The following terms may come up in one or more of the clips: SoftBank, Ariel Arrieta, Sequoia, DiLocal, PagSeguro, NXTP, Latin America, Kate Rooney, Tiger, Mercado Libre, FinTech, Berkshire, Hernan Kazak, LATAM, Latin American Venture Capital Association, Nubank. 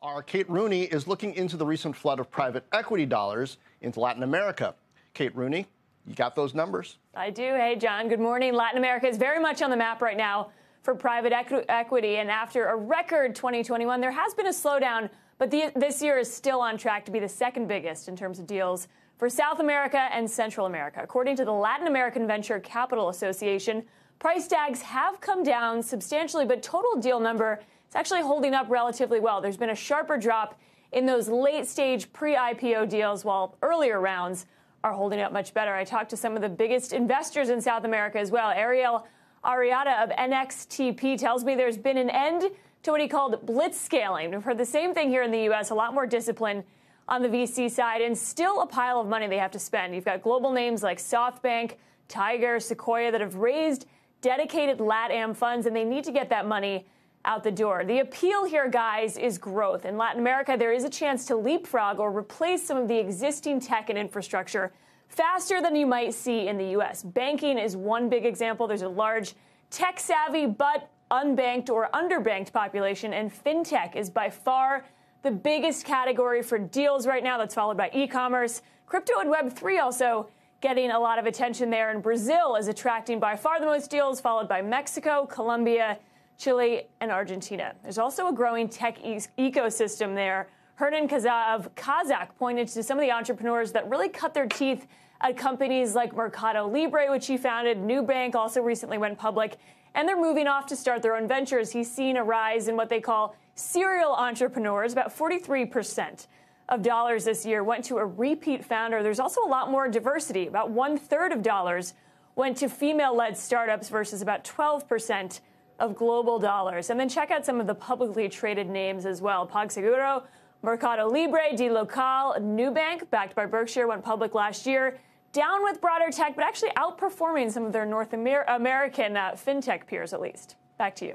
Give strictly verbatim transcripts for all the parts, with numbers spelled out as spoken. Our Kate Rooney is looking into the recent flood of private equity dollars into Latin America. Kate Rooney, you got those numbers? I do. Hey, John, good morning. Latin America is very much on the map right now for private equ equity. And after a record twenty twenty-one, there has been a slowdown. But the, this year is still on track to be the second biggest in terms of deals for South America and Central America. According to the Latin American Venture Capital Association, price tags have come down substantially, but total deal number is actually holding up relatively well. There's been a sharper drop in those late-stage pre-I P O deals, while earlier rounds are holding up much better. I talked to some of the biggest investors in South America as well. Ariel Arrieta of N X T P tells me there's been an end to what he called blitz scaling. We've heard the same thing here in the U S, a lot more discipline on the V C side, and still a pile of money they have to spend. You've got global names like SoftBank, Tiger, Sequoia that have raised dedicated LATAM funds, and they need to get that money out the door. The appeal here, guys, is growth. In Latin America, there is a chance to leapfrog or replace some of the existing tech and infrastructure faster than you might see in the U S. Banking is one big example. There's a large tech-savvy but unbanked or underbanked population, and FinTech is by far the biggest category for deals right now. That's followed by e-commerce. Crypto and Web three also getting a lot of attention there. And Brazil is attracting by far the most deals, followed by Mexico, Colombia, Chile, and Argentina. There's also a growing tech e ecosystem there. Hernan Kazak pointed to some of the entrepreneurs that really cut their teeth at companies like Mercado Libre, which he founded. Nubank also recently went public. And they're moving off to start their own ventures. He's seen a rise in what they call serial entrepreneurs. About forty-three percent of dollars this year went to a repeat founder. There's also a lot more diversity. About one-third of dollars went to female-led startups versus about twelve percent of global dollars. And then check out some of the publicly traded names as well. PagSeguro, Mercado Libre, DiLocal, Nubank, backed by Berkshire, went public last year. Down with broader tech, but actually outperforming some of their North Amer American uh, fintech peers, at least. Back to you.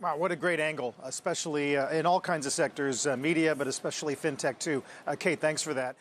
Wow, what a great angle, especially uh, in all kinds of sectors, uh, media, but especially fintech, too. Uh, Kate, thanks for that.